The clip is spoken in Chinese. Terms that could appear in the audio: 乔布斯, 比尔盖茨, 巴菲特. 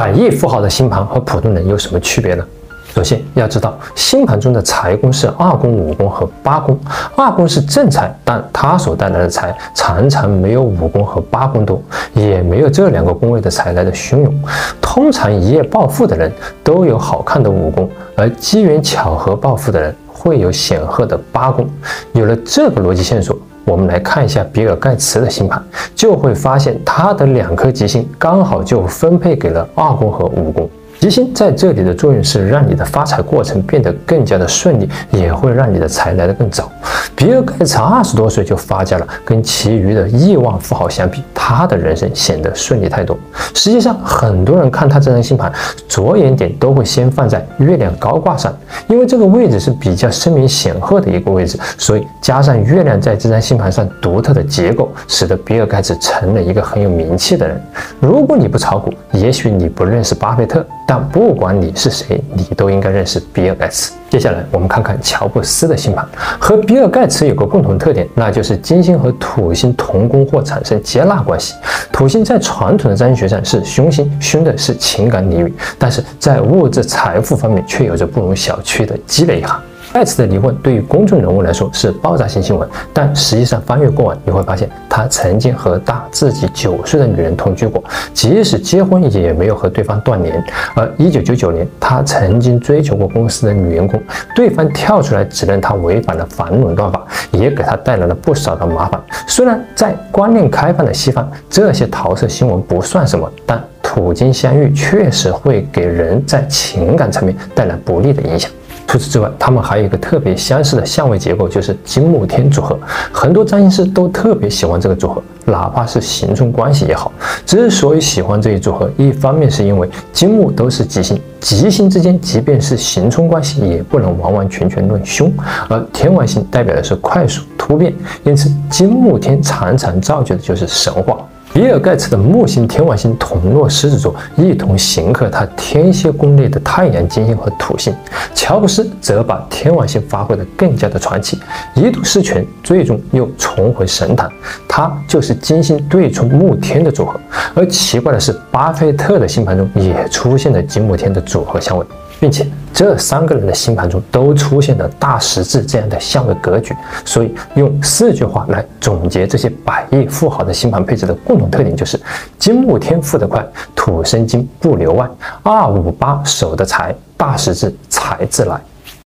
百亿富豪的星盘和普通人有什么区别呢？首先要知道，星盘中的财宫是二宫、五宫和八宫。二宫是正财，但它所带来的财常常没有五宫和八宫多，也没有这两个宫位的财来的汹涌。通常一夜暴富的人都有好看的五宫，而机缘巧合暴富的人会有显赫的八宫。有了这个逻辑线索，我们来看一下比尔盖茨的星盘，就会发现他的两颗吉星刚好就分配给了二宫和五宫。 吉星在这里的作用是让你的发财过程变得更加的顺利，也会让你的财来得更早。比尔盖茨20多岁就发家了，跟其余的亿万富豪相比，他的人生显得顺利太多。实际上，很多人看他这张星盘，着眼点都会先放在月亮高卦上，因为这个位置是比较声名显赫的一个位置，所以加上月亮在这张星盘上独特的结构，使得比尔盖茨成了一个很有名气的人。如果你不炒股，也许你不认识巴菲特。 但不管你是谁，你都应该认识比尔盖茨。接下来我们看看乔布斯的星盘，和比尔盖茨有个共同特点，那就是金星和土星同宫或产生接纳关系。土星在传统的占星学上是凶星，凶的是情感领域，但是在物质财富方面却有着不容小觑的积累哈。 盖茨的离婚对于公众人物来说是爆炸性新闻，但实际上翻阅过往，你会发现他曾经和大自己9岁的女人同居过，即使结婚也没有和对方断联。而1999年，他曾经追求过公司的女员工，对方跳出来指认他违反了反垄断法，也给他带来了不少的麻烦。虽然在观念开放的西方，这些桃色新闻不算什么，但土金相遇确实会给人在情感层面带来不利的影响。 除此之外，他们还有一个特别相似的相位结构，就是金木天组合。很多占星师都特别喜欢这个组合，哪怕是形成关系也好。之所以喜欢这一组合，一方面是因为金木都是吉星，吉星之间即便是刑冲关系，也不能完完全全论凶。而天王星代表的是快速突变，因此金木天常常造就的就是神话。 比尔盖茨的木星、天王星同落狮子座，一同刑克他天蝎宫内的太阳、金星和土星。乔布斯则把天王星发挥得更加的传奇，一度失权，最终又重回神坛。他就是金星对冲木天的组合。而奇怪的是，巴菲特的星盘中也出现了金木天的组合相位，并且这3个人的星盘中都出现了大十字这样的相位格局。所以，用4句话来总结这些百亿富豪的星盘配置的共 特点就是金木天富得快，土生金不留外，258守得财，大十字财自来。